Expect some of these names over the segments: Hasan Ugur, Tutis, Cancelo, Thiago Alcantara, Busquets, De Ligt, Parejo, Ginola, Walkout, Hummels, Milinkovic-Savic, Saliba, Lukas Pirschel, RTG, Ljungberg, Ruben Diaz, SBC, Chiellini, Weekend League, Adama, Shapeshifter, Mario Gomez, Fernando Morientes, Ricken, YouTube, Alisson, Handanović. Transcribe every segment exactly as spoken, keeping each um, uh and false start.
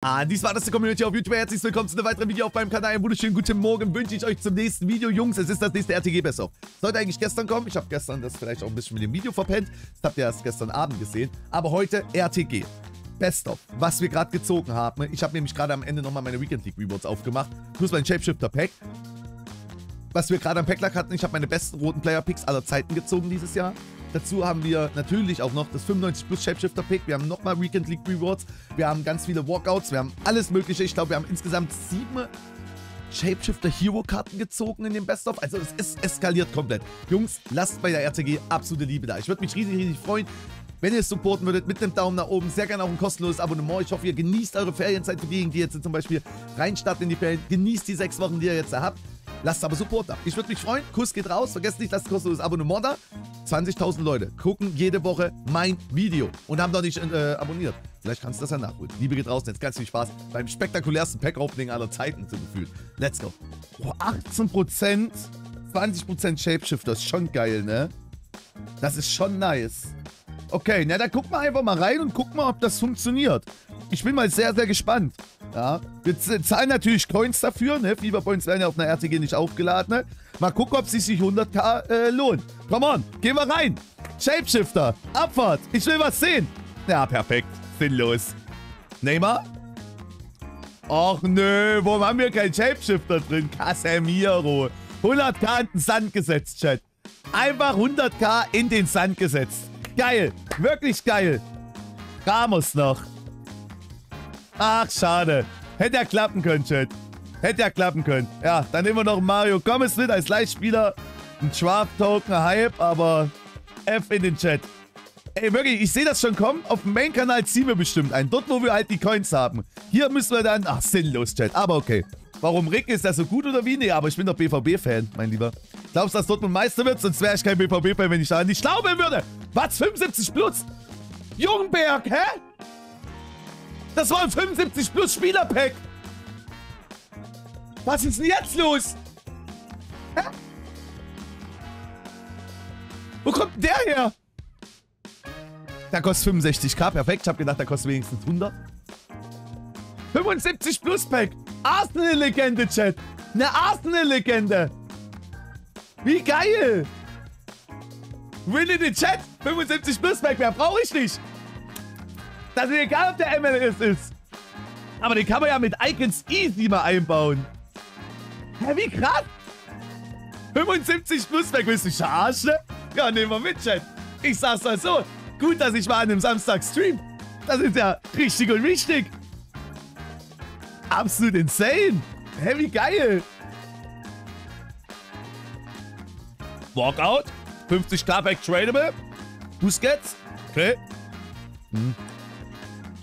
Ah, dies war das der Community auf YouTube. Herzlich willkommen zu einem weiteren Video auf meinem Kanal. Einen wunderschönen guten Morgen wünsche ich euch zum nächsten Video. Jungs, es ist das nächste R T G-Best-of. Sollte eigentlich gestern kommen. Ich habe gestern das vielleicht auch ein bisschen mit dem Video verpennt. Das habt ihr erst gestern Abend gesehen. Aber heute R T G. Best-of, was wir gerade gezogen haben. Ich habe nämlich gerade am Ende nochmal meine Weekend League Rewards aufgemacht. Plus mein Shapeshifter-Pack. Was wir gerade am Packlack hatten. Ich habe meine besten roten Player-Picks aller Zeiten gezogen dieses Jahr. Dazu haben wir natürlich auch noch das fünfundneunzig plus Shapeshifter-Pick. Wir haben nochmal Weekend League Rewards. Wir haben ganz viele Walkouts. Wir haben alles Mögliche. Ich glaube, wir haben insgesamt sieben Shapeshifter-Hero-Karten gezogen in dem Best-of. Also es ist eskaliert komplett. Jungs, lasst bei der R T G absolute Liebe da. Ich würde mich riesig, riesig freuen, wenn ihr es supporten würdet, mit einem Daumen nach oben, sehr gerne auch ein kostenloses Abonnement. Ich hoffe, ihr genießt eure Ferienzeit für diejenigen, die jetzt zum Beispiel reinstarten in die Ferien. Genießt die sechs Wochen, die ihr jetzt da habt. Lasst aber Support da. Ich würde mich freuen. Kuss geht raus. Vergesst nicht, lasst ein kostenloses Abonnement da. zwanzigtausend Leute gucken jede Woche mein Video und haben noch nicht äh, abonniert. Vielleicht kannst du das ja nachholen. Liebe geht raus. Jetzt ganz viel Spaß beim spektakulärsten Pack-Opening aller Zeiten zu gefühlt. Let's go. Oh, achtzehn Prozent, zwanzig Prozent Shapeshifter. Das ist schon geil, ne? Das ist schon nice. Okay, na dann gucken wir einfach mal rein und gucken mal, ob das funktioniert. Ich bin mal sehr, sehr gespannt. Ja, wir zahlen natürlich Coins dafür, ne? Fever Points werden ja auf einer R T G nicht aufgeladen, ne? Mal gucken, ob es sich hunderttausend äh, lohnt. Come on, gehen wir rein. Shapeshifter, Abfahrt, ich will was sehen. Ja, perfekt, sinnlos. Neymar? Och nö, warum haben wir keinen Shapeshifter drin? Casemiro. hunderttausend in den Sand gesetzt, Chat. Einfach hunderttausend in den Sand gesetzt. Geil, wirklich geil. Ramos noch. Ach, schade. Hätte er klappen können, Chat. Hätte er klappen können. Ja, dann nehmen wir noch Mario Gomez mit als Leihspieler. Ein Schwab-Token, Hype, aber F in den Chat. Ey, wirklich, ich sehe das schon kommen. Auf dem Main-Kanal ziehen wir bestimmt einen. Dort, wo wir halt die Coins haben. Hier müssen wir dann... Ach, sinnlos, Chat. Aber okay. Warum, Rick? Ist das so gut oder wie? Nee, aber ich bin doch B V B-Fan, mein Lieber. Glaubst du, dass Dortmund Meister wird? Sonst wäre ich kein B V B-Fan, wenn ich da nicht glauben würde. Was? fünfundsiebzig plus? Ljungberg, hä? Das war ein fünfundsiebzig plus Spielerpack. Was ist denn jetzt los? Hä? Wo kommt denn der her? Der kostet fünfundsechzig K, perfekt. Ich habe gedacht, der kostet wenigstens hundert. fünfundsiebzig plus Pack. Arsenal-Legende, Chat. Eine Arsenal-Legende. Wie geil. Win in den Chat. fünfundsiebzig plus Pack. Mehr brauche ich nicht. Das ist egal, ob der M L S ist. Aber den kann man ja mit Icons easy mal einbauen. Ja, wie krass. fünfundsiebzig plus Pack. Willst du mich verarschen? Ja, nehmen wir mit, Chat. Ich sag's mal so. Gut, dass ich mal an einem Samstag stream. Das ist ja richtig und wichtig. Absolut insane. Hä, wie geil. Walkout. fünfzig K Pack tradable. Busquets. Okay. Hm.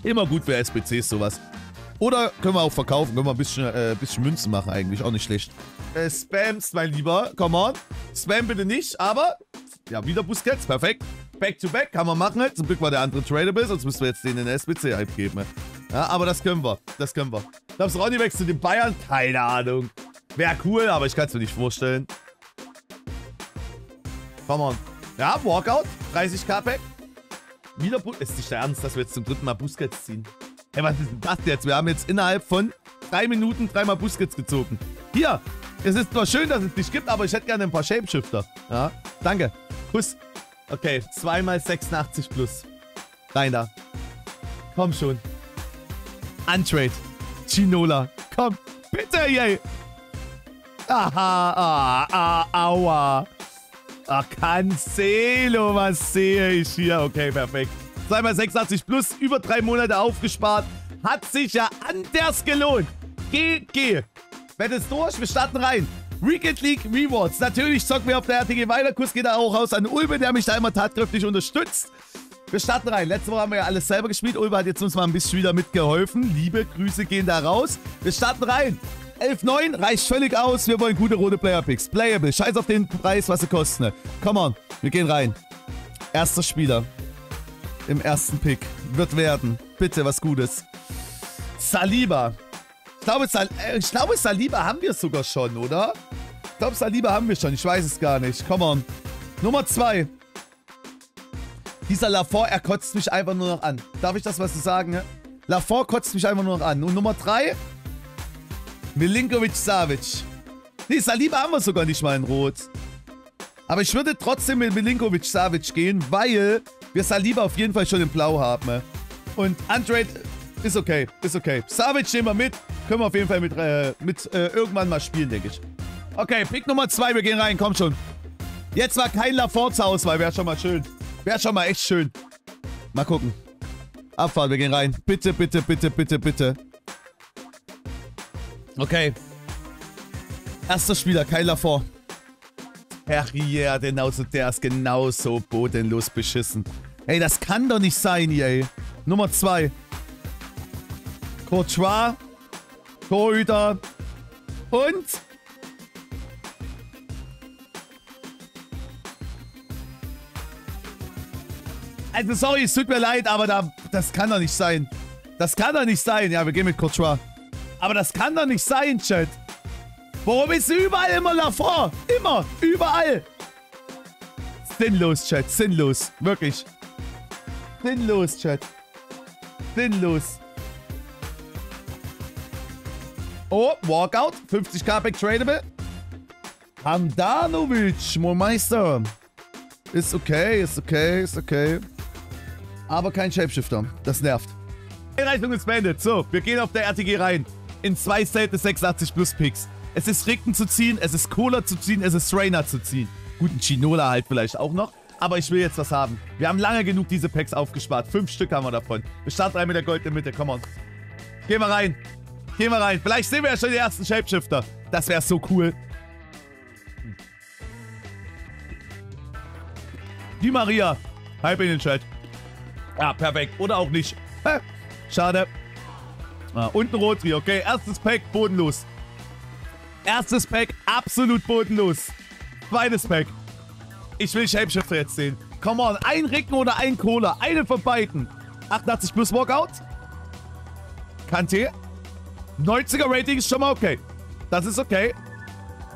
Immer gut für S B Cs sowas. Oder können wir auch verkaufen. Können wir ein bisschen, äh, ein bisschen Münzen machen eigentlich. Auch nicht schlecht. Äh, Spams, mein Lieber. Come on. Spam bitte nicht, aber... Ja, wieder Busquets. Perfekt. Back to back. Kann man machen. Zum Glück war der andere tradable. Sonst müssen wir jetzt den in den S B C Hype geben. Ja, aber das können wir. Das können wir. Glaubst du, Ronny wächst zu den Bayern? Keine Ahnung. Wäre cool, aber ich kann es mir nicht vorstellen. Come on. Ja, Walkout. dreißig K Pack. Wieder Bu Ist nicht der Ernst, dass wir jetzt zum dritten Mal Busquets ziehen. Hey, was ist denn das jetzt? Wir haben jetzt innerhalb von drei Minuten dreimal Busquets gezogen. Hier. Es ist zwar schön, dass es dich gibt, aber ich hätte gerne ein paar Shapeshifter. Ja, danke. Kuss. Okay, zweimal sechsundachtzig plus. Rein da. Komm schon. Untrade. Ginola. Komm. Bitte, yay. Aha. Ah, ah, aua. Ah, Cancelo. Was sehe ich hier? Okay, perfekt. zwei mal sechsundachtzig plus. Über drei Monate aufgespart. Hat sich ja anders gelohnt. G G. Wettest durch. Wir starten rein. Weekend League Rewards. Natürlich zocken wir auf der R T G weiter. Kuss geht da auch raus an Ulbe, der mich da immer tatkräftig unterstützt. Wir starten rein. Letzte Woche haben wir ja alles selber gespielt. Ulbe hat jetzt uns mal ein bisschen wieder mitgeholfen. Liebe Grüße gehen da raus. Wir starten rein. elf neun reicht völlig aus. Wir wollen gute rote Player-Picks. Playable. Scheiß auf den Preis, was sie kosten. Come on. Wir gehen rein. Erster Spieler. Im ersten Pick. Wird werden. Bitte was Gutes. Saliba. Ich glaube, Sal ich glaube Saliba haben wir sogar schon, oder? Ich glaube, Saliba haben wir schon. Ich weiß es gar nicht. Come on. Nummer zwei. Dieser LaFont, er kotzt mich einfach nur noch an. Darf ich das was zu sagen? Ne? LaFont kotzt mich einfach nur noch an. Und Nummer drei, Milinkovic-Savic. Nee, Saliba haben wir sogar nicht mal in Rot. Aber ich würde trotzdem mit Milinkovic-Savic gehen, weil wir Saliba auf jeden Fall schon in Blau haben. Und Andre ist okay, ist okay. Savic nehmen wir mit. Können wir auf jeden Fall mit, äh, mit äh, irgendwann mal spielen, denke ich. Okay, Pick Nummer zwei, wir gehen rein, komm schon. Jetzt war kein LaFont zur Auswahl, wäre schon mal schön. Wäre schon mal echt schön. Mal gucken. Abfahrt, wir gehen rein. Bitte, bitte, bitte, bitte, bitte. Okay. Erster Spieler, kein LaFont. Herrier, genauso, der ist genauso bodenlos beschissen. Ey, das kann doch nicht sein hier, ey. Nummer zwei. Courtois. Torhüter. Und? Also, sorry, es tut mir leid, aber da, das kann doch nicht sein. Das kann doch nicht sein. Ja, wir gehen mit Courtois. Aber das kann doch nicht sein, Chat. Warum ist überall immer LaFont? Immer, überall. Sinnlos, Chat, sinnlos. Wirklich. Sinnlos, Chat. Sinnlos. Oh, Walkout. fünfzig K Back Tradable. Handanović, mein Meister. Ist okay, ist okay, ist okay. Aber kein Shapeshifter. Das nervt. Die Reichung ist beendet. So, wir gehen auf der R T G rein. In zwei State sechsundachtzig plus Picks. Es ist Ricken zu ziehen, es ist Cola zu ziehen, es ist Rainer zu ziehen. Gut, ein Ginola halt vielleicht auch noch. Aber ich will jetzt was haben. Wir haben lange genug diese Packs aufgespart. Fünf Stück haben wir davon. Wir starten rein mit der goldenen Mitte. Komm on. Gehen wir rein. Gehen wir rein. Vielleicht sehen wir ja schon den ersten Shapeshifter. Das wäre so cool. Die Maria. Halb in den Chat. Ja, perfekt. Oder auch nicht. Hä? Schade. Ah, und ein Rotri. Okay, erstes Pack bodenlos. Erstes Pack absolut bodenlos. Zweites Pack. Ich will Shapeshifter jetzt sehen. Come on. Ein Ricken oder ein Cola. Eine von beiden. achtundachtzig plus Walkout. Kante. neunziger Rating ist schon mal okay. Das ist okay.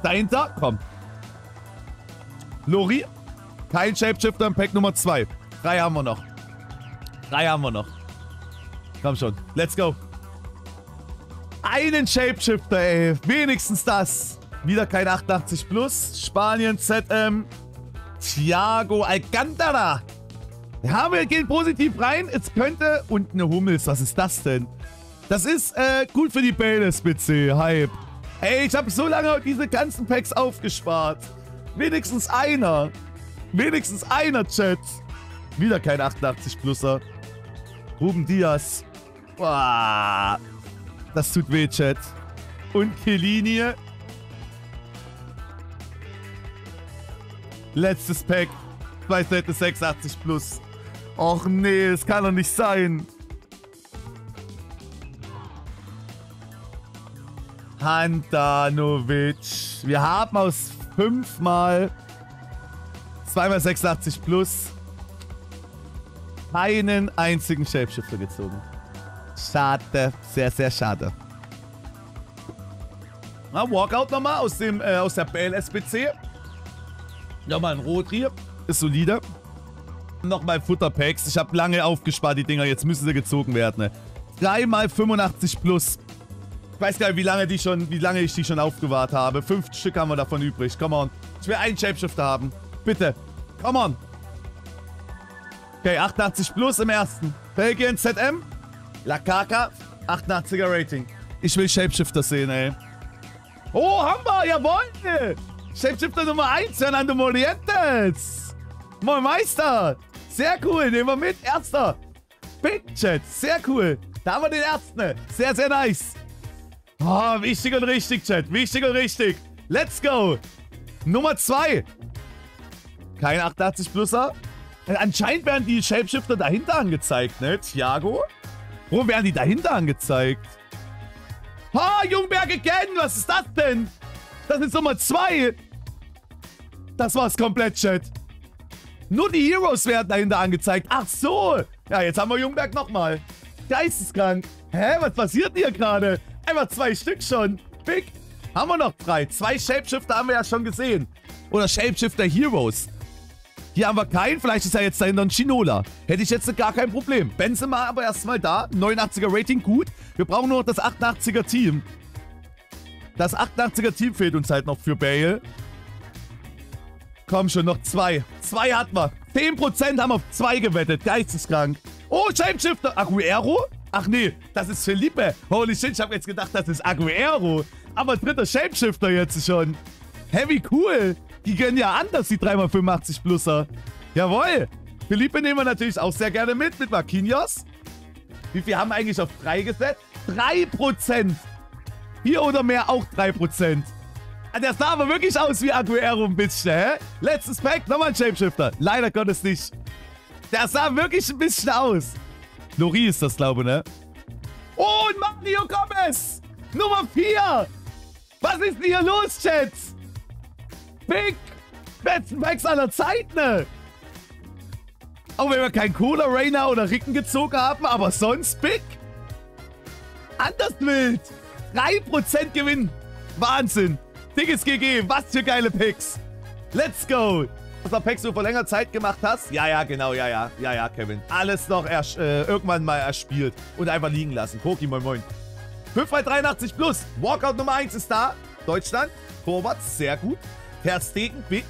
Dahinter. Komm. Lori. Kein Shapeshifter im Pack Nummer zwei. Drei haben wir noch. Drei haben wir noch. Komm schon. Let's go. Einen Shapeshifter, ey. Wenigstens das. Wieder kein achtundachtzig plus. Spanien, Z M. Thiago Alcantara. Ja, wir gehen positiv rein. Es könnte... Und eine Hummels. Was ist das denn? Das ist äh, gut für die Bale S B C. Hype. Ey, ich habe so lange diese ganzen Packs aufgespart. Wenigstens einer. Wenigstens einer, Chat. Wieder kein achtundachtzig Pluser. Ruben Diaz. Boah. Das tut weh, Chat. Und Chiellini. Letztes Pack. Zwei Seiten sechsundachtzig plus. Och nee, das kann doch nicht sein. Handanović. Wir haben aus fünfmal... Zweimal sechsundachtzig plus. Keinen einzigen Shapeshifter gezogen. Schade. Sehr, sehr schade. Na, Walkout nochmal aus, dem, äh, aus der B L S B C. Nochmal ein Rotri. Ist solide. Nochmal Futterpacks. Ich habe lange aufgespart, die Dinger. Jetzt müssen sie gezogen werden. Ne? Dreimal fünfundachtzig plus. Ich weiß gar nicht, wie lange, die schon, wie lange ich die schon aufgewahrt habe. Fünf Stück haben wir davon übrig. Come on. Ich will einen Shapeshifter haben. Bitte. Come on. Okay, achtundachtzig plus im ersten. Belgien, Z M. Lakaka, achtundachtziger Rating. Ich will Shapeshifter sehen, ey. Oh, haben wir. Jawohl. Shapeshifter Nummer eins. Fernando Morientes. Moin Meister. Sehr cool. Nehmen wir mit. Erster. Big Chat. Sehr cool. Da haben wir den ersten. Sehr, sehr nice. Oh, wichtig und richtig, Chat. Wichtig und richtig. Let's go. Nummer zwei. Kein achtundachtzig Pluser. Anscheinend werden die Shapeshifter dahinter angezeigt, ne? Thiago? Wo werden die dahinter angezeigt? Ha, Ljungberg again! Was ist das denn? Das ist Nummer zwei. Das war's komplett, Chat. Nur die Heroes werden dahinter angezeigt. Ach so. Ja, jetzt haben wir Ljungberg nochmal. Geisteskrank. Hä, was passiert hier gerade? Einfach zwei Stück schon. Big. Haben wir noch drei. Zwei Shapeshifter haben wir ja schon gesehen. Oder Shapeshifter Heroes. Hier haben wir keinen. Vielleicht ist ja jetzt dahinter ein Ginola. Hätte ich jetzt gar kein Problem. Benzema aber erstmal da. neunundachtziger Rating, gut. Wir brauchen nur noch das achtundachtziger Team. Das achtundachtziger Team fehlt uns halt noch für Bale. Komm schon, noch zwei. Zwei hatten wir. zehn Prozent haben wir auf zwei gewettet. Geisteskrank. Oh, Shapeshifter. Aguero? Ach nee, das ist Felipe. Holy shit, ich habe jetzt gedacht, das ist Aguero. Aber dritter Shapeshifter jetzt schon. Heavy cool. Die gönnen ja anders, die drei mal fünfundachtzig Pluser. Jawohl. Felipe nehmen wir natürlich auch sehr gerne mit, mit Marquinhos. Wie viel haben wir eigentlich auf drei gesetzt? drei Prozent. Hier oder mehr auch drei Prozent. Der sah aber wirklich aus wie Aguero ein bisschen, hä? Letztes Pack, nochmal ein Shapeshifter. Leider Gottes nicht. Der sah wirklich ein bisschen aus. Lori ist das, glaube ich, ne? Oh, und Mario Gomez! Nummer vier! Was ist denn hier los, Chats? Big! Besten Packs aller Zeit, ne? Auch wenn wir keinen Cola, Rainer oder Ricken gezogen haben, aber sonst big! Anders wild! drei Prozent Gewinn! Wahnsinn! Dickes G G, was für geile Picks! Let's go! Was du Packs so vor längerer Zeit gemacht hast? Ja, ja, genau, ja, ja, ja, ja, Kevin. Alles noch erst, äh, irgendwann mal erspielt und einfach liegen lassen. Koki, moin, moin. fünf mal dreiundachtzig plus. Walkout Nummer eins ist da. Deutschland. Torwart, sehr gut. Ter Stegen, big.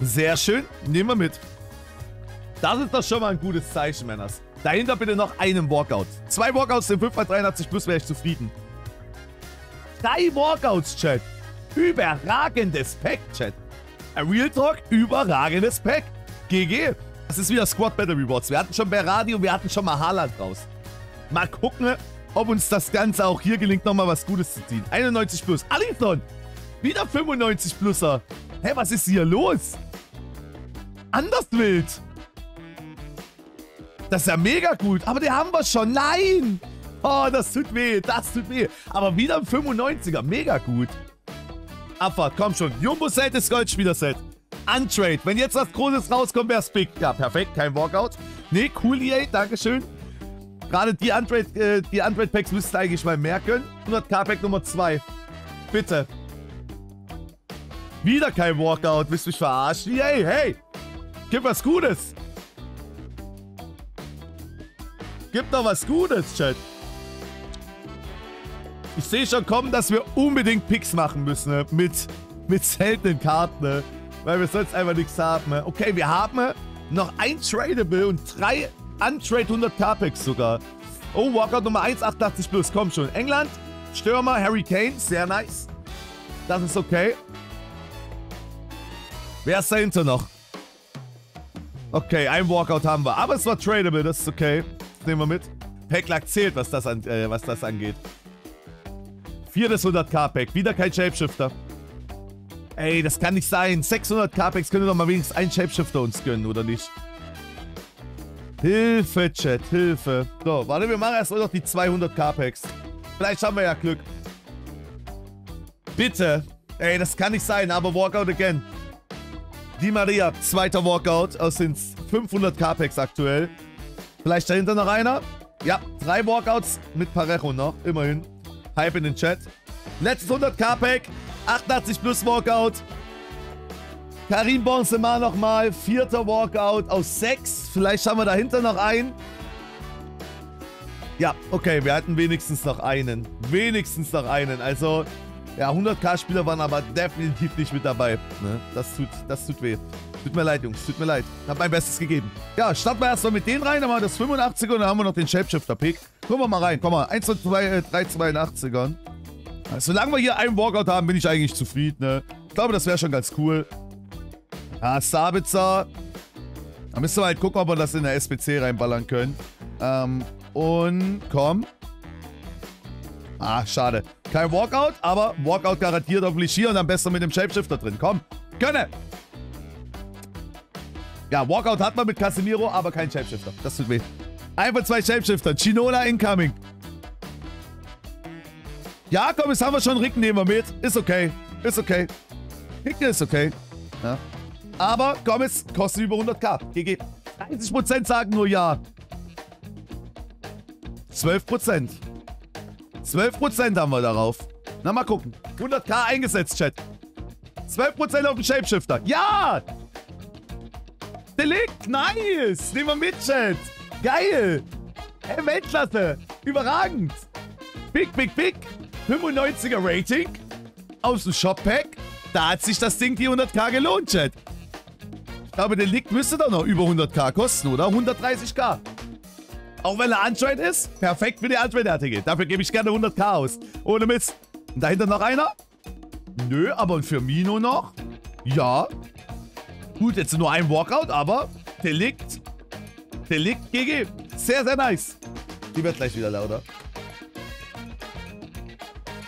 Sehr schön. Nehmen wir mit. Das ist doch schon mal ein gutes Zeichen, Männers. Dahinter bitte noch einen Walkout. Zwei Walkouts im fünf mal dreiundachtzig plus wäre ich zufrieden. Drei Walkouts, Chat. Überragendes Pack, Chat. Real Talk, überragendes Pack. G G. Das ist wieder Squad Battle Rewards. Wir hatten schon Berardi und wir hatten schon mal Haaland raus. Mal gucken, ob uns das Ganze auch hier gelingt, nochmal was Gutes zu ziehen. einundneunzig plus. Alisson. Wieder fünfundneunzig Pluser. Hä, was ist hier los? Anders wild. Das ist ja mega gut. Aber den haben wir schon. Nein. Oh, das tut weh. Das tut weh. Aber wieder ein fünfundneunziger. Mega gut. Abfahrt, komm schon. Jumbo-Set ist Goldspieler-Set. Untrade. Wenn jetzt was Großes rauskommt, wäre es big. Ja, perfekt. Kein Walkout. Nee, cool, E A. Dankeschön. Gerade die Untrade-Packs äh, die Untrade müsst ihr eigentlich mal merken. hunderttausend Pack Nummer zwei. Bitte. Wieder kein Walkout. Willst du mich verarschen? E A, hey. Gib was Gutes. Gib doch was Gutes, Chat. Ich sehe schon kommen, dass wir unbedingt Picks machen müssen, ne? mit, mit seltenen Karten, ne? Weil wir sonst einfach nichts haben. Ne? Okay, wir haben noch ein Tradable und drei Untrade hunderttausend Packs sogar. Oh, Walkout Nummer eins, achtundachtzig plus, komm schon. England, Stürmer, Harry Kane, sehr nice. Das ist okay. Wer ist dahinter noch? Okay, ein Walkout haben wir, aber es war Tradable, das ist okay. Das nehmen wir mit. Packlack zählt, was das, an, äh, was das angeht. Viertes hunderttausend Pack. Wieder kein Shapeshifter. Ey, das kann nicht sein. sechshunderttausend Packs können wir doch mal wenigstens einen Shapeshifter uns gönnen, oder nicht? Hilfe, Chat. Hilfe. So, warte, wir machen erstmal noch die zweihunderttausend Packs. Vielleicht haben wir ja Glück. Bitte. Ey, das kann nicht sein, aber Walkout again. Di Maria, zweiter Walkout aus den fünfhunderttausend Packs aktuell. Vielleicht dahinter noch einer? Ja, drei Walkouts mit Parejo noch, immerhin. Hype in den Chat. Letztes hunderttausend Pack. achtundachtzig plus Walkout. Karim Benzema nochmal. Vierter Walkout aus sechs. Vielleicht haben wir dahinter noch einen. Ja, okay. Wir hatten wenigstens noch einen. Wenigstens noch einen. Also, ja, hunderttausend Spieler waren aber definitiv nicht mit dabei. Ne? Das tut, das tut weh. Tut mir leid, Jungs. Tut mir leid. Hab mein Bestes gegeben. Ja, starten wir erstmal mit denen rein. Dann haben wir das fünfundachtziger und dann haben wir noch den Shapeshifter-Pick. Gucken wir mal rein. Komm mal. eins und zwei, drei zweiundachtzigern. Solange wir hier einen Walkout haben, bin ich eigentlich zufrieden. Ne? Ich glaube, das wäre schon ganz cool. Ah, Sabitzer. Da müssen wir halt gucken, ob wir das in der S B C reinballern können. Ähm, und komm. Ah, schade. Kein Walkout, aber Walkout garantiert hoffentlich hier und am besten mit dem Shapeshifter drin. Komm. Gönne. Ja, Walkout hat man mit Casemiro, aber kein Shapeshifter. Das tut weh. Einfach zwei Shapeshifter. Ginola incoming. Ja, komm, jetzt haben wir schon Ricken, nehmen wir mit. Ist okay. Ist okay. Ricken ist okay. Ja. Aber Gomez kostet über hunderttausend. G G. dreißig Prozent sagen nur ja. zwölf Prozent. zwölf Prozent haben wir darauf. Na, mal gucken. hunderttausend eingesetzt, Chat. zwölf Prozent auf den Shapeshifter. Ja! De Ligt, nice! Nehmen wir mit, Chat. Geil! Hey, Weltklasse! Überragend! Big, big, big! fünfundneunziger Rating aus dem Shop-Pack. Da hat sich das Ding die hunderttausend gelohnt, Chat. Aber der Lick müsste doch noch über hunderttausend kosten, oder? hundertdreißigtausend. Auch wenn er Android ist, perfekt für die Android-Artikel. Dafür gebe ich gerne hunderttausend aus. Ohne Mist. Und dahinter noch einer? Nö, aber für Mino noch? Ja. Gut, jetzt nur ein Walkout, aber der Lick. Der Lick G G. Sehr, sehr nice. Die wird gleich wieder lauter.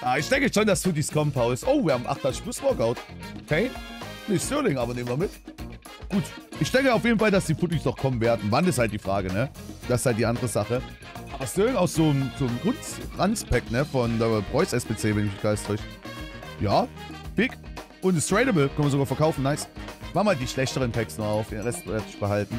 Ah, ich denke schon, dass Tutis kommen, Paus. Oh, wir haben achtunddreißig plus Walkout. Okay. Nicht Sterling, aber nehmen wir mit. Gut. Ich denke auf jeden Fall, dass die Tutis noch kommen werden. Wann ist halt die Frage, ne? Das ist halt die andere Sache. Aber Sterling aus so einem Ranz-Pack, ne? Von der Preuß S B C, wenn ich mich geil täusche. Ja. Big. Und ist tradable. Können wir sogar verkaufen. Nice. Machen wir die schlechteren Packs noch auf. Den Rest werde ich behalten.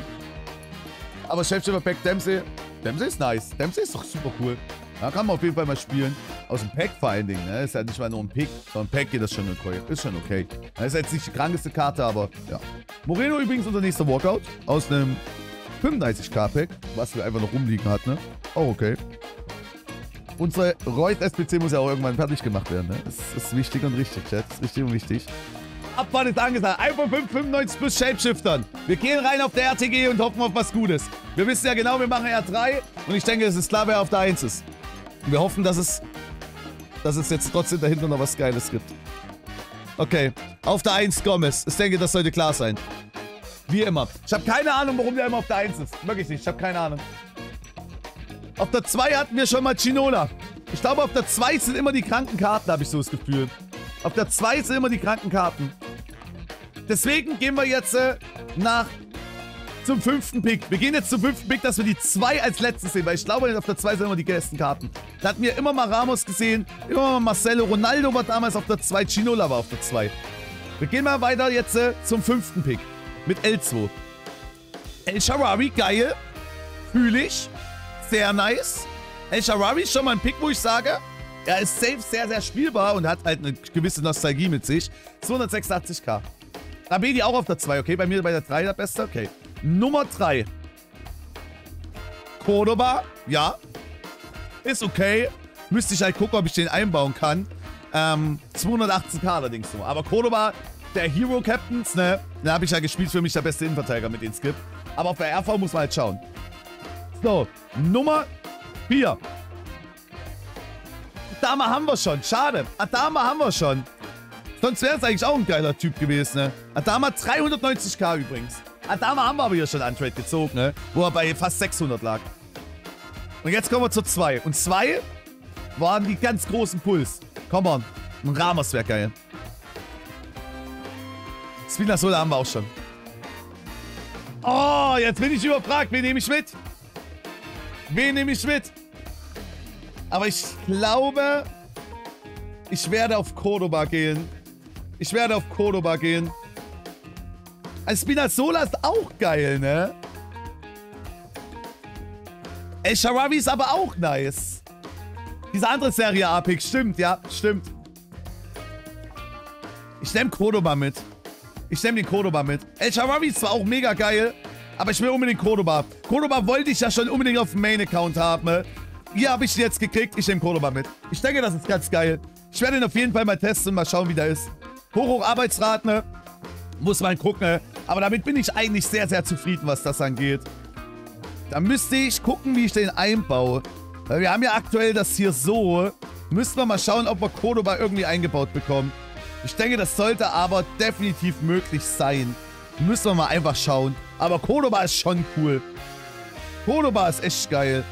Aber Shapeshifter-Pack Dempsey. Dempsey ist nice. Dempsey ist doch super cool. Da kann man auf jeden Fall mal spielen. Aus dem Pack vor allen Dingen, ne? Ist ja nicht mal nur ein Pick, sondern ein Pack geht das schon okay. Ist schon okay. Das ist jetzt nicht die krankeste Karte, aber ja. Moreno übrigens unser nächster Walkout. Aus einem fünfunddreißigtausend Pack, was wir einfach noch rumliegen hatten, ne? Oh, okay. Unsere Reut-S P C muss ja auch irgendwann fertig gemacht werden, ne? Das ist wichtig und richtig, Chat. Das ist richtig und wichtig. Abfahrt ist angesagt. eins von fünf Komma fünfundneunzig plus Shapeshiftern. Wir gehen rein auf der R T G und hoffen auf was Gutes. Wir wissen ja genau, wir machen R drei und ich denke, es ist klar, wer auf der eins ist. Und wir hoffen, dass es, dass es jetzt trotzdem dahinter noch was Geiles gibt. Okay, auf der eins Gomez. Ich denke, das sollte klar sein. Wie immer. Ich habe keine Ahnung, warum der immer auf der eins ist. Wirklich nicht, ich habe keine Ahnung. Auf der zwei hatten wir schon mal Ginola. Ich glaube, auf der zwei sind immer die kranken Karten, habe ich so das Gefühl. Auf der zwei sind immer die kranken Karten. Deswegen gehen wir jetzt äh, nach zum fünften Pick. Wir gehen jetzt zum fünften Pick, dass wir die zwei als letztes sehen, weil ich glaube, auf der zwei sind immer die besten Karten. Da hatten wir immer mal Ramos gesehen, immer mal Marcelo. Ronaldo war damals auf der zwei, Ginola war auf der zwei. Wir gehen mal weiter jetzt äh, zum fünften Pick mit L zwei. El Shaarawy, geil. Fühle ich. Sehr nice. El Shaarawy ist schon mal ein Pick, wo ich sage, er ist safe sehr, sehr spielbar und hat halt eine gewisse Nostalgie mit sich. zweihundertsechsundachtzigtausend. Rabedi auch auf der zwei, okay? Bei mir bei der drei der Beste, okay. Nummer drei. Cordoba, ja. Ist okay. Müsste ich halt gucken, ob ich den einbauen kann. Ähm, zweihundertachtzehn K allerdings nur. Aber Cordoba, der Hero Captains, ne? Da habe ich ja halt gespielt, für mich der beste Innenverteidiger mit den Skip. Aber auf der R V muss man halt schauen. So, Nummer vier. Adama haben wir schon, schade. Adama haben wir schon. Sonst wäre es eigentlich auch ein geiler Typ gewesen, ne? Adama dreihundertneunzigtausend übrigens. Adama haben wir aber hier schon an Trade gezogen, ne? Wo er bei fast sechshundert lag. Und jetzt kommen wir zu zwei. Und zwei waren die ganz großen Puls. Komm on. Ein Ramos wäre geil. Spinazola haben wir auch schon. Oh, jetzt bin ich überfragt. Wen nehme ich mit? Wen nehme ich mit? Aber ich glaube, ich werde auf Cordoba gehen. Ich werde auf Cordoba gehen. Also Spinazola ist auch geil, ne? El Shaarawy ist aber auch nice. Diese andere Serie A-Pick, stimmt, ja, stimmt. Ich nehme Cordoba mit. Ich nehme den Cordoba mit. El Shaarawy ist zwar auch mega geil, aber ich will unbedingt Cordoba. Cordoba wollte ich ja schon unbedingt auf dem Main-Account haben, ne? Hier habe ich ihn jetzt gekriegt. Ich nehme Cordoba mit. Ich denke, das ist ganz geil. Ich werde ihn auf jeden Fall mal testen und mal schauen, wie der ist. Hoch, hoch Arbeitsrat, ne? Muss man gucken, ne? Aber damit bin ich eigentlich sehr, sehr zufrieden, was das angeht. Da müsste ich gucken, wie ich den einbaue. Weil wir haben ja aktuell das hier so. Müssen wir mal schauen, ob wir Cordoba irgendwie eingebaut bekommen. Ich denke, das sollte aber definitiv möglich sein. Müssen wir mal einfach schauen. Aber Cordoba ist schon cool. Cordoba ist echt geil.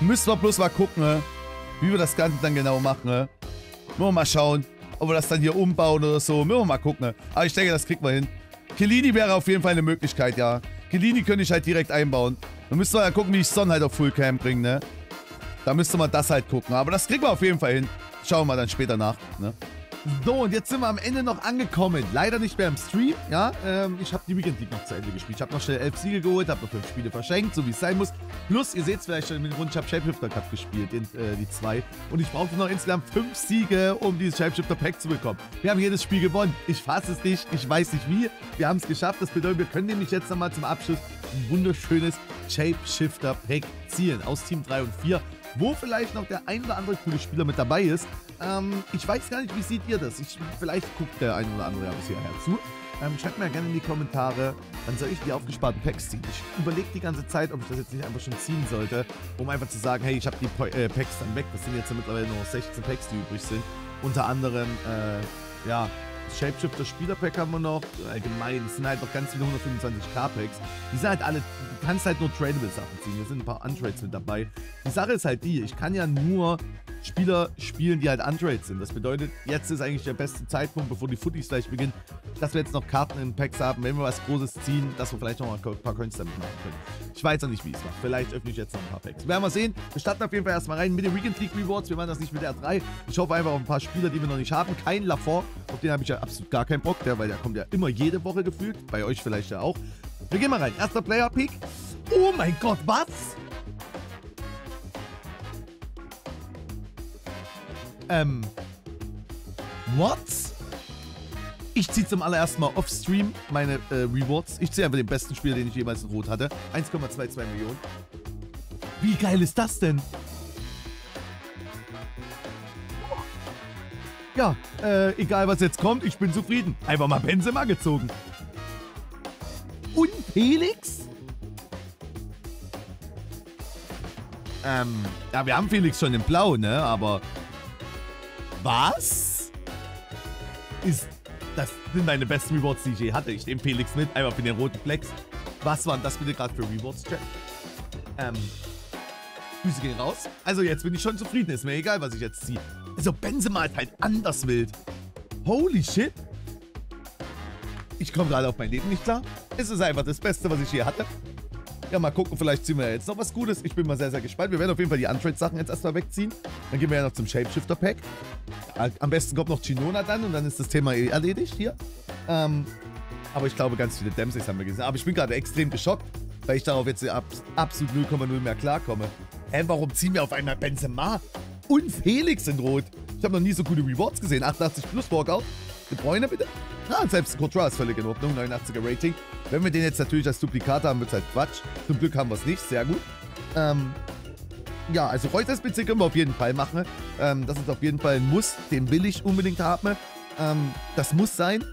Müssen wir bloß mal gucken, ne? Wie wir das Ganze dann genau machen, ne? Nur mal schauen, ob wir das dann hier umbauen oder so. Müssen wir mal gucken, ne? Aber ich denke, das kriegt man hin. Chiellini wäre auf jeden Fall eine Möglichkeit, ja. Chiellini könnte ich halt direkt einbauen. Dann müssen wir ja gucken, wie ich Son halt auf Fullcam bringe, ne? Da müsste man das halt gucken. Aber das kriegen wir auf jeden Fall hin. Schauen wir mal dann später nach, ne? So, und jetzt sind wir am Ende noch angekommen. Leider nicht mehr im Stream, ja. Ähm, ich habe die Weekend League noch zu Ende gespielt. Ich habe noch schnell elf Siege geholt, habe noch fünf Spiele verschenkt, so wie es sein muss. Plus, ihr seht es vielleicht schon im Hintergrund, ich habe Shapeshifter Cup gespielt, in, äh, die zwei. Und ich brauchte noch insgesamt fünf Siege, um dieses Shapeshifter Pack zu bekommen. Wir haben jedes Spiel gewonnen. Ich fasse es nicht, ich weiß nicht wie. Wir haben es geschafft. Das bedeutet, wir können nämlich jetzt nochmal zum Abschluss ein wunderschönes Shapeshifter Pack ziehen aus Team drei und vier. Wo vielleicht noch der ein oder andere coole Spieler mit dabei ist. Ähm, ich weiß gar nicht, wie seht ihr das? Ich, vielleicht guckt der ein oder andere ja bis hierher zu. Ähm, schreibt mir gerne in die Kommentare, wann soll ich die aufgesparten Packs ziehen. Ich überlege die ganze Zeit, ob ich das jetzt nicht einfach schon ziehen sollte, um einfach zu sagen, hey, ich habe die po äh, Packs dann weg. Das sind jetzt ja mittlerweile nur noch sechzehn Packs, die übrig sind. Unter anderem, äh, ja, Shapeshifter Spielerpack haben wir noch. Allgemein, es sind halt noch ganz viele hundertfünfundzwanzig K Packs. Die sind halt alle, du kannst halt nur tradable Sachen ziehen. Hier sind ein paar Untrades mit dabei. Die Sache ist halt die, ich kann ja nur Spieler spielen, die halt untrades sind. Das bedeutet, jetzt ist eigentlich der beste Zeitpunkt, bevor die Footies gleich beginnen, dass wir jetzt noch Karten in Packs haben, wenn wir was Großes ziehen, dass wir vielleicht noch mal ein paar Coins damit machen können. Ich weiß noch nicht, wie es macht. Vielleicht öffne ich jetzt noch ein paar Packs. Wir werden mal sehen. Wir starten auf jeden Fall erstmal rein mit den Weekend League Rewards. Wir machen das nicht mit der R drei. Ich hoffe einfach auf ein paar Spieler, die wir noch nicht haben. Kein LaFont, auf den habe ich ja absolut gar keinen Bock, der, weil der kommt ja immer jede Woche gefühlt. Bei euch vielleicht ja auch. Wir gehen mal rein. Erster Player-Pick. Oh mein Gott, was? Ähm, what? Ich ziehe zum allerersten Mal off-Stream meine äh, Rewards. Ich ziehe einfach den besten Spieler, den ich jemals in Rot hatte. eins Komma zweiundzwanzig Millionen. Wie geil ist das denn? Ja, äh, egal was jetzt kommt, ich bin zufrieden. Einfach mal Benzema gezogen. Und Felix? Ähm, ja, wir haben Felix schon in Blau, ne? Aber... Was? Ist... Das sind meine besten Rewards, die ich je hatte. Ich nehme Felix mit, einmal für den roten Flex. Was waren das bitte gerade für Rewards, Chat? Ähm... Füße gehen raus. Also jetzt bin ich schon zufrieden. Ist mir egal, was ich jetzt ziehe. Also Benzema ist halt anders wild. Holy shit. Ich komme gerade auf mein Leben nicht klar. Es ist einfach das Beste, was ich je hatte. Ja, mal gucken, vielleicht ziehen wir jetzt noch was Gutes. Ich bin mal sehr, sehr gespannt. Wir werden auf jeden Fall die Untrade-Sachen jetzt erstmal wegziehen. Dann gehen wir ja noch zum Shapeshifter-Pack. Am besten kommt noch Ginola dann und dann ist das Thema erledigt hier. Ähm, aber ich glaube, ganz viele Dempseys haben wir gesehen. Aber ich bin gerade extrem geschockt, weil ich darauf jetzt absolut null Komma null mehr klarkomme. Hä, warum ziehen wir auf einmal Benzema und Felix in Rot? Ich habe noch nie so gute Rewards gesehen. achtundachtzig plus Walkout. De Bruyne bitte. Ah, selbst Courtois ist völlig in Ordnung, neunundachtziger Rating. Wenn wir den jetzt natürlich als Duplikat haben, wird es halt Quatsch. Zum Glück haben wir es nicht, sehr gut. Ähm, ja, also Reuters-S B C können wir auf jeden Fall machen. Ähm, das ist auf jeden Fall ein Muss, den will ich unbedingt haben. Ähm, das muss sein,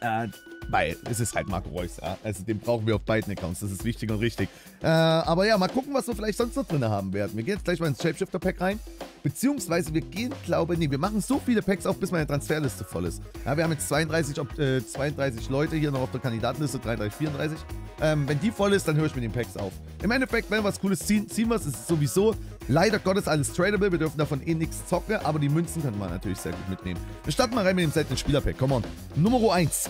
äh, weil es ist halt Marco Reus, ja? Also den brauchen wir auf beiden Accounts, das ist wichtig und richtig. Äh, aber ja, mal gucken, was wir vielleicht sonst noch drin haben werden. Wir gehen jetzt gleich mal ins Shapeshifter-Pack rein. Beziehungsweise wir gehen, glaube ich, nee, wir machen so viele Packs auf, bis meine Transferliste voll ist. Ja, wir haben jetzt zweiunddreißig, ob, äh, zweiunddreißig Leute hier noch auf der Kandidatenliste, dreiunddreißig, vierunddreißig. Ähm, wenn die voll ist, dann höre ich mit den Packs auf. Im Endeffekt, wenn wir was Cooles ziehen, ziehen wir es. Es ist sowieso leider Gottes alles tradable. Wir dürfen davon eh nichts zocken, aber die Münzen können wir natürlich sehr gut mitnehmen. Wir starten mal rein mit dem seltenen Spielerpack. Come on. Nummer eins.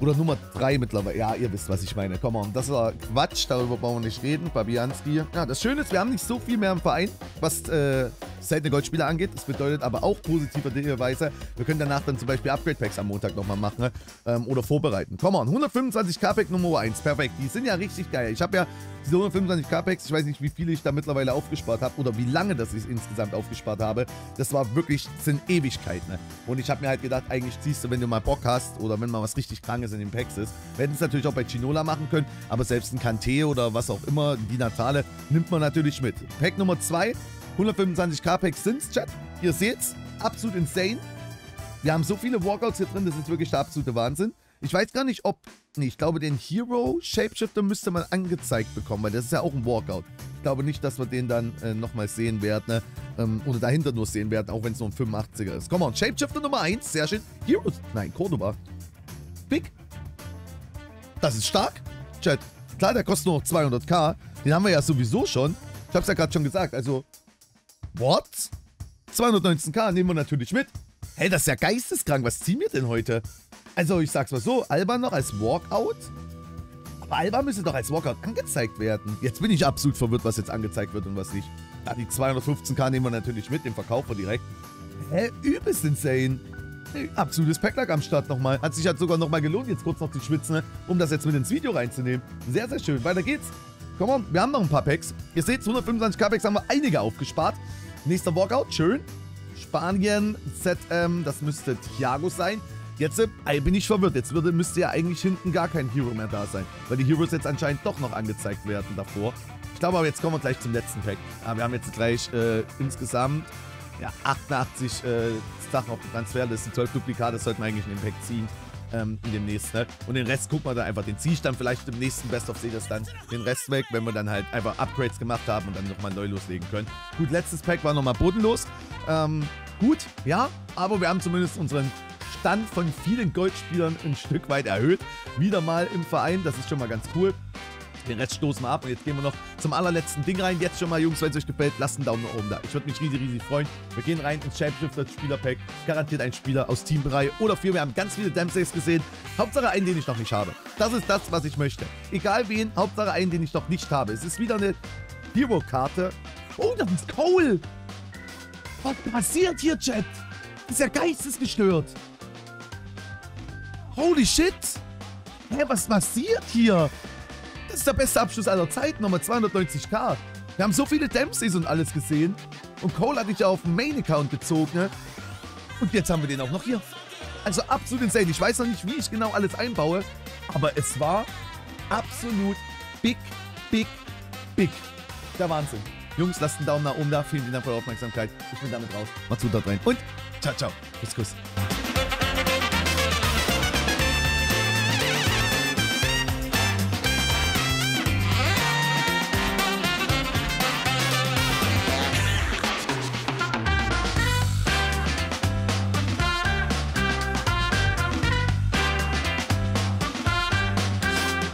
Oder Nummer drei mittlerweile. Ja, ihr wisst, was ich meine. Come on, das war Quatsch. Darüber brauchen wir nicht reden. Fabianski. Ja, das Schöne ist, wir haben nicht so viel mehr im Verein, was äh, seltene Goldspieler angeht. Das bedeutet aber auch positiverweise, wir können danach dann zum Beispiel Upgrade-Packs am Montag nochmal machen, ne? ähm, oder vorbereiten. Come on, hundertfünfundzwanzig K Pack Nummer eins. Perfekt. Die sind ja richtig geil. Ich habe ja diese hundertfünfundzwanzig K Packs. Ich weiß nicht, wie viele ich da mittlerweile aufgespart habe oder wie lange das ich insgesamt aufgespart habe. Das war wirklich, das sind Ewigkeiten. Ne? Und ich habe mir halt gedacht, eigentlich ziehst du, wenn du mal Bock hast oder wenn mal was richtig krank ist, in den Packs ist. Wir hätten es natürlich auch bei Ginola machen können, aber selbst ein Kante oder was auch immer, die Natale, nimmt man natürlich mit. Pack Nummer zwei, hundertfünfundzwanzig K Packs sind's, Chat. Ihr seht's, absolut insane. Wir haben so viele Walkouts hier drin, das ist wirklich der absolute Wahnsinn. Ich weiß gar nicht, ob... Nee, ich glaube, den Hero Shapeshifter müsste man angezeigt bekommen, weil das ist ja auch ein Walkout. Ich glaube nicht, dass wir den dann äh, nochmal sehen werden, ne? ähm, oder dahinter nur sehen werden, auch wenn es nur ein fünfundachtziger ist. Komm on, Shapeshifter Nummer eins, sehr schön. Heroes, nein, Cordoba. Big. Das ist stark. Chat, klar, der kostet nur noch zweihundert K. Den haben wir ja sowieso schon. Ich hab's ja gerade schon gesagt. Also, what? zweihundertneunzehn K nehmen wir natürlich mit. Hey, das ist ja geisteskrank. Was ziehen wir denn heute? Also, ich sag's mal so. Alba noch als Walkout? Aber Alba müsste doch als Walkout angezeigt werden. Jetzt bin ich absolut verwirrt, was jetzt angezeigt wird und was nicht. Ja, die zweihundertfünfzehn K nehmen wir natürlich mit. Den verkaufen wir direkt. Hä, übelst insane. Hey, absolutes Packlack am Start nochmal. Hat sich halt sogar nochmal gelohnt, jetzt kurz noch zu schwitzen, um das jetzt mit ins Video reinzunehmen. Sehr, sehr schön. Weiter geht's. Komm on, wir haben noch ein paar Packs. Ihr seht, hundertfünfundzwanzig K Packs haben wir einige aufgespart. Nächster Walkout, schön. Spanien, Z M, das müsste Thiago sein. Jetzt äh, bin ich verwirrt. Jetzt würde, müsste ja eigentlich hinten gar kein Hero mehr da sein, weil die Heroes jetzt anscheinend doch noch angezeigt werden davor. Ich glaube aber, jetzt kommen wir gleich zum letzten Pack. Aber wir haben jetzt gleich äh, insgesamt ja, achtundachtzig äh, Sachen auf der Transferliste, zwölf Duplikate, das sollten wir eigentlich in dem Pack ziehen. Ähm, in dem nächsten. Ne? Und den Rest gucken wir dann einfach. Den ziehe ich dann vielleicht im nächsten Best of Series dann den Rest weg, wenn wir dann halt einfach Upgrades gemacht haben und dann nochmal neu loslegen können. Gut, letztes Pack war nochmal bodenlos. Ähm, gut, ja, aber wir haben zumindest unseren Stand von vielen Goldspielern ein Stück weit erhöht. Wieder mal im Verein, das ist schon mal ganz cool. Den Rest stoßen wir ab und jetzt gehen wir noch zum allerletzten Ding rein. Jetzt schon mal, Jungs, wenn es euch gefällt, lasst einen Daumen nach oben da. Ich würde mich riesig, riesig freuen. Wir gehen rein ins Shapeshifter-Spieler-Pack. Garantiert ein Spieler aus Team drei oder vier. Wir haben ganz viele Dempseys gesehen. Hauptsache einen, den ich noch nicht habe. Das ist das, was ich möchte. Egal wen, Hauptsache einen, den ich noch nicht habe. Es ist wieder eine Hero-Karte. Oh, das ist Cole! Was passiert hier, Chat? Das ist ja geistesgestört. Holy shit! Hä, was passiert hier? Das ist der beste Abschluss aller Zeiten. Nochmal zweihundertneunzig K. Wir haben so viele Dempseys und alles gesehen. Und Cole hatte ich ja auf den Main-Account bezogen. Ne? Und jetzt haben wir den auch noch hier. Also absolut insane. Ich weiß noch nicht, wie ich genau alles einbaue. Aber es war absolut big, big, big. Der Wahnsinn. Jungs, lasst einen Daumen nach oben da. Vielen Dank für eure Aufmerksamkeit. Ich bin damit raus. Macht's gut da rein. Und ciao, ciao. Kuss, Kuss.